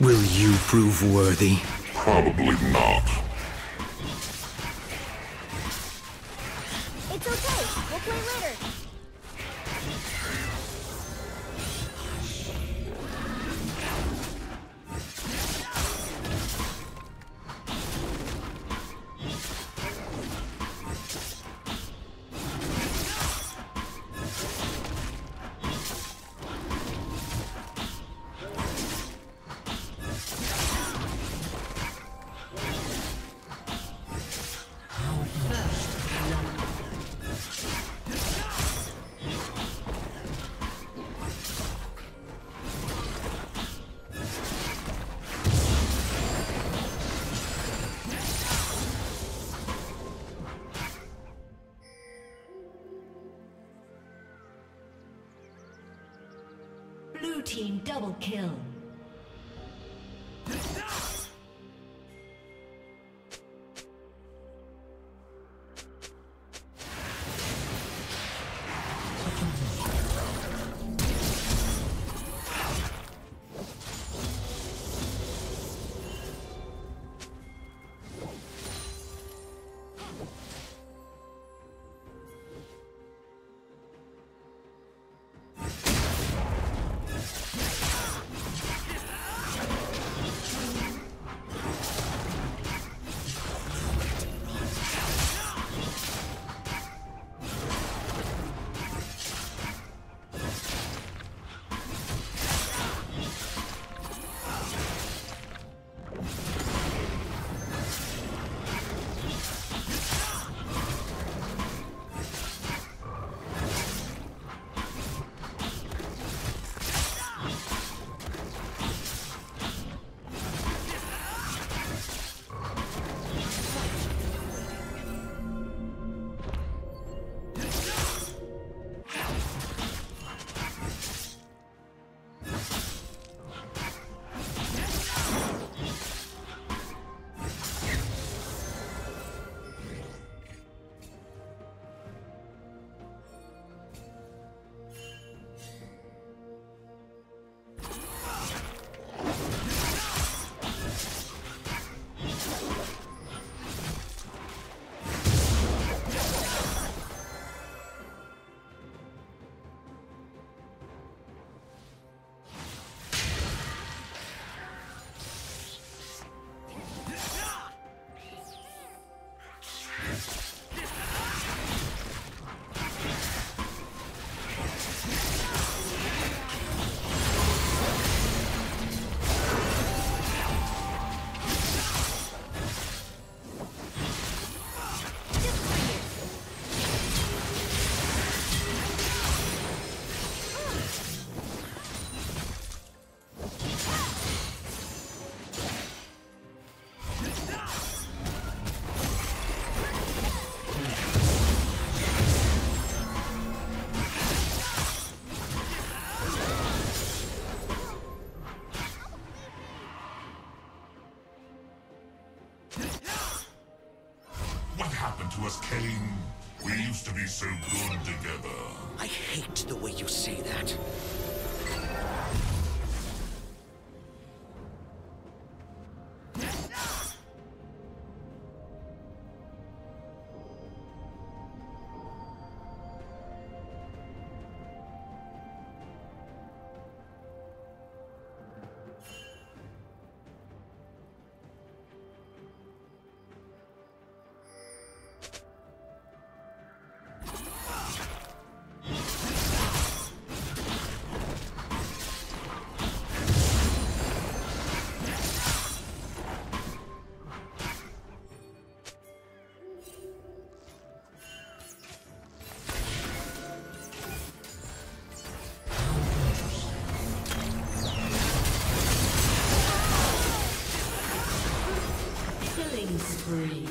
Will you prove worthy? Probably not. It's okay. We'll play later. Team double kill. Kayn, we used to be so good together. I hate the way you say that. Spree.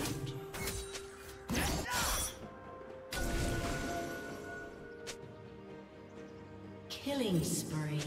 Killing spree.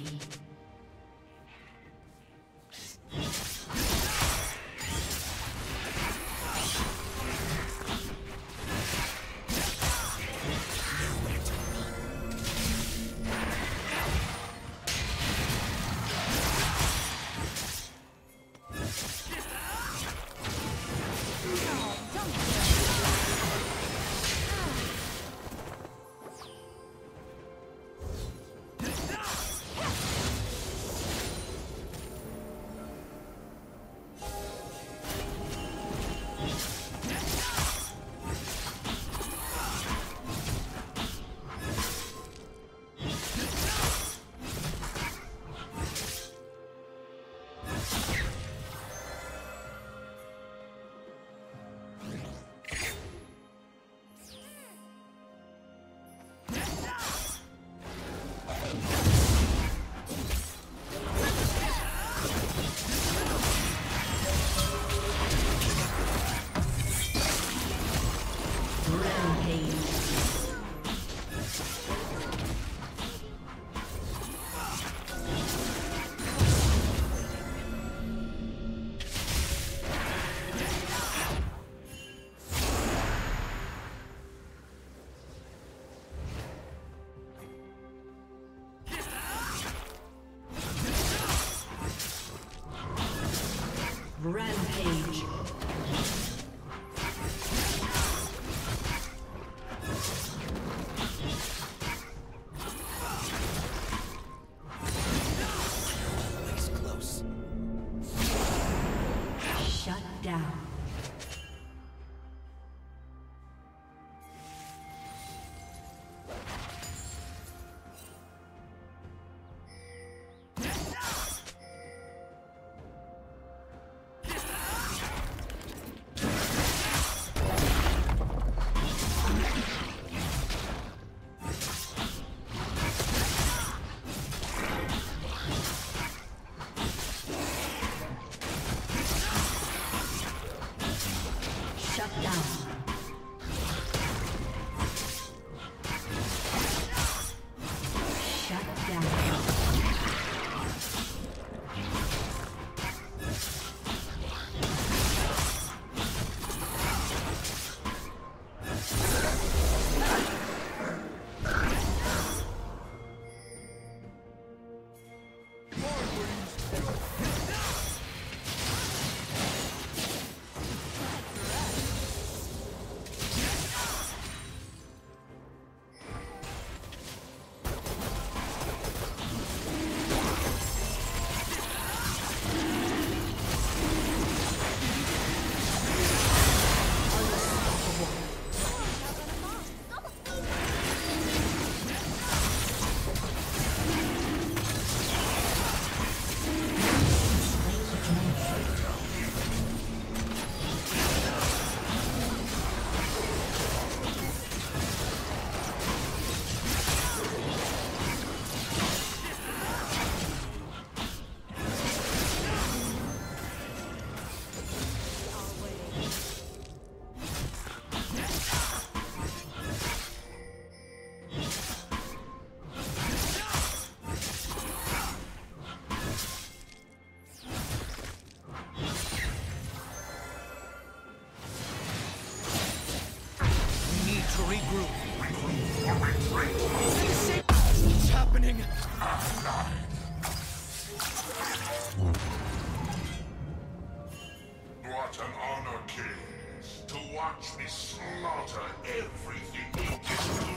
Spartan honor kings to watch me slaughter everything you do.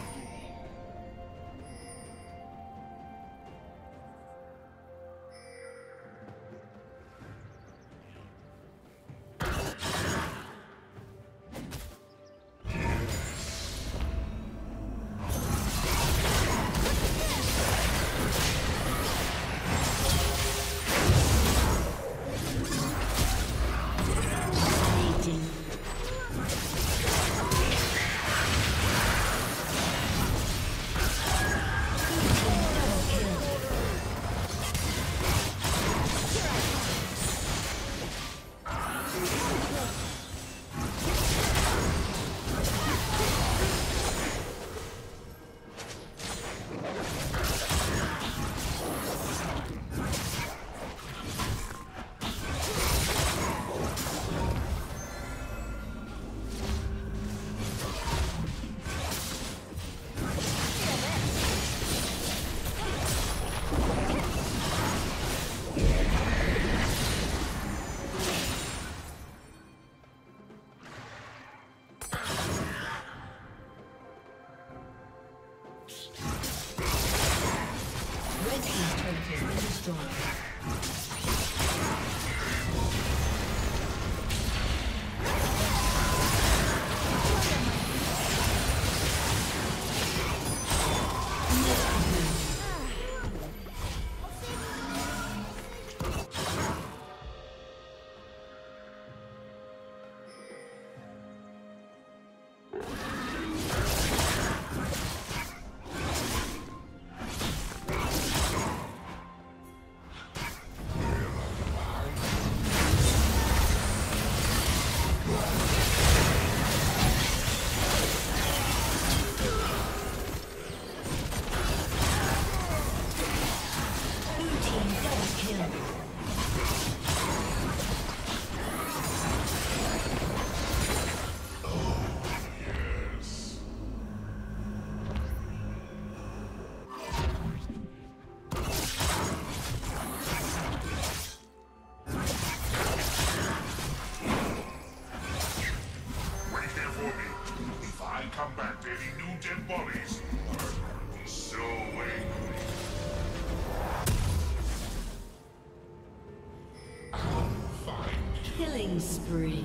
Spree.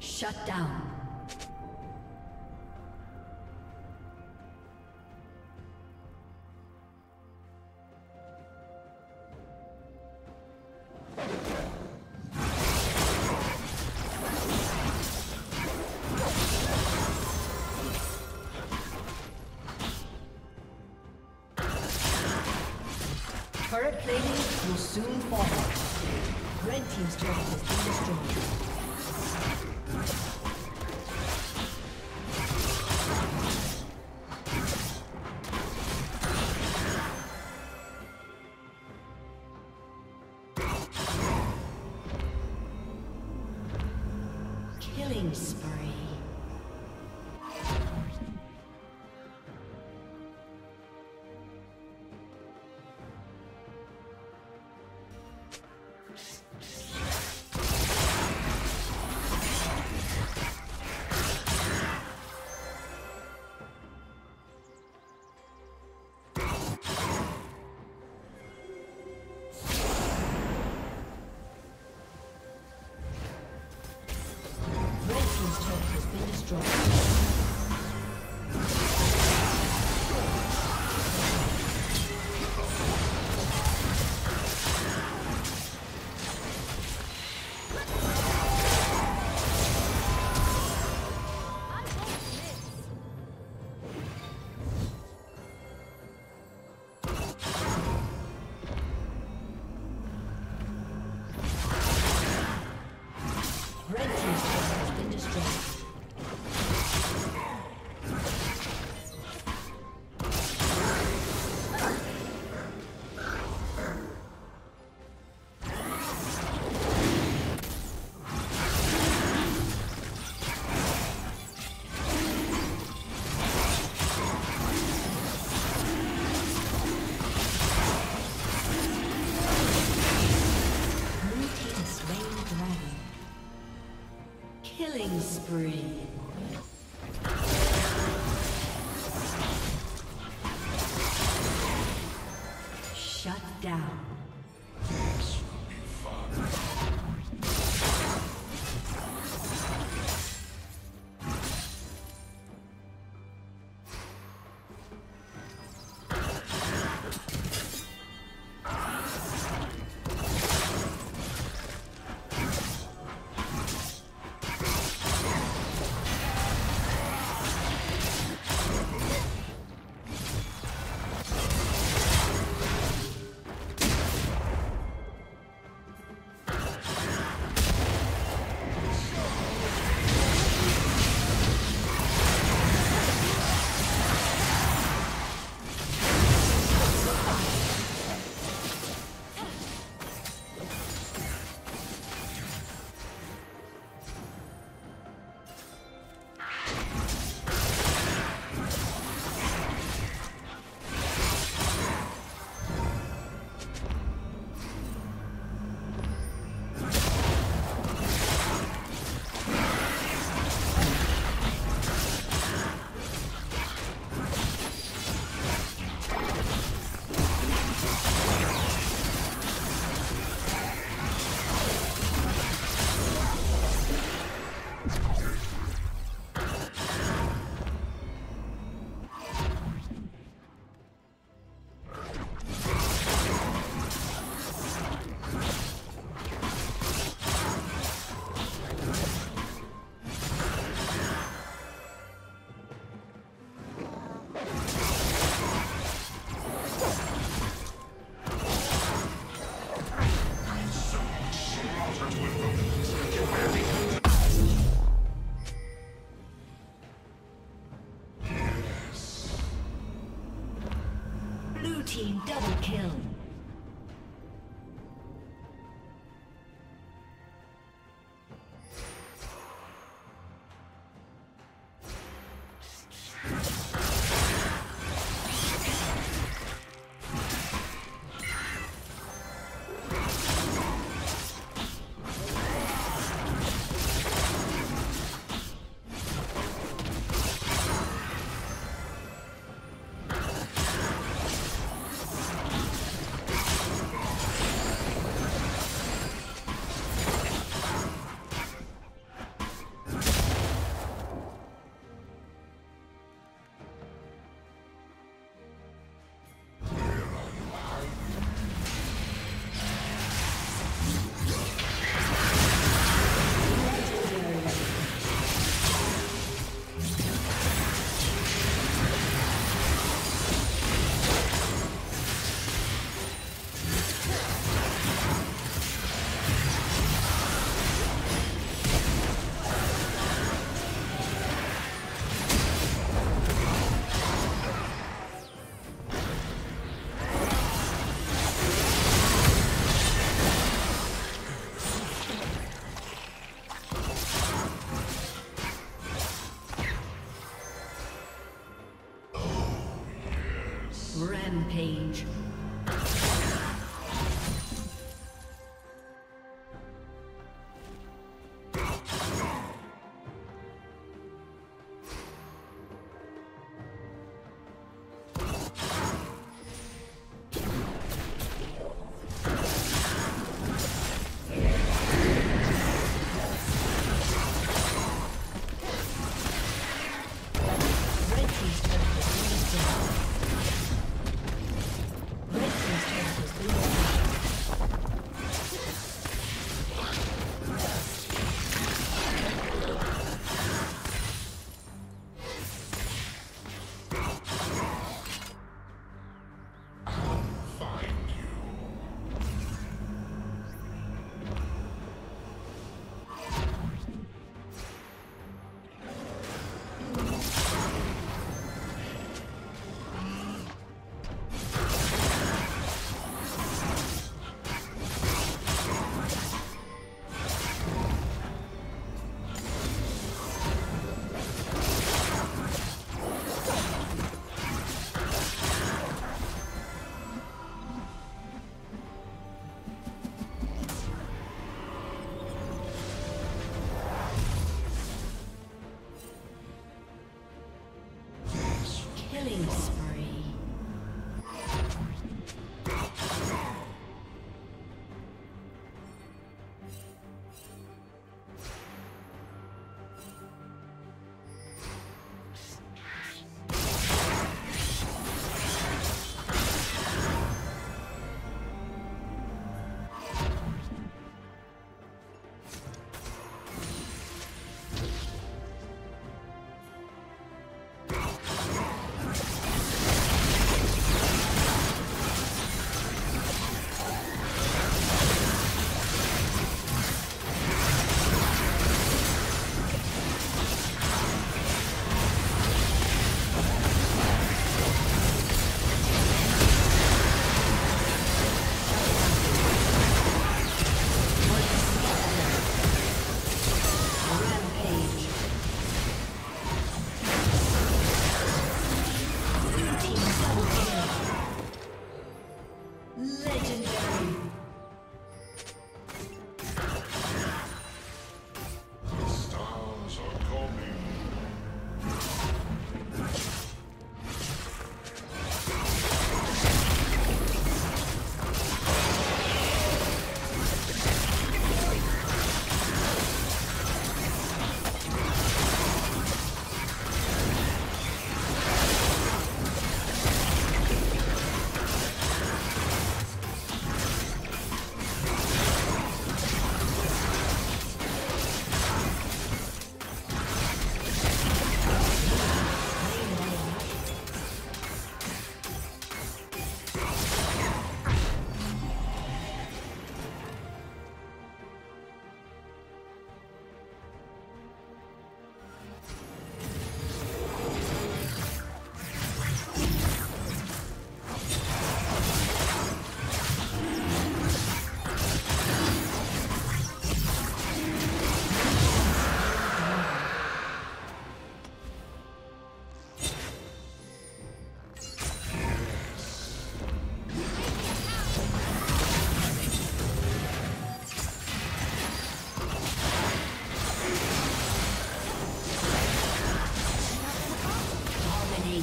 Shut down. Turret plating will soon fall. Red team's turret has been destroyed. Killing spree. This turret has Killing spree. Shut down. This will be fun.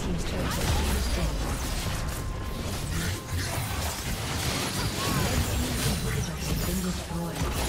team's turret has been destroyed.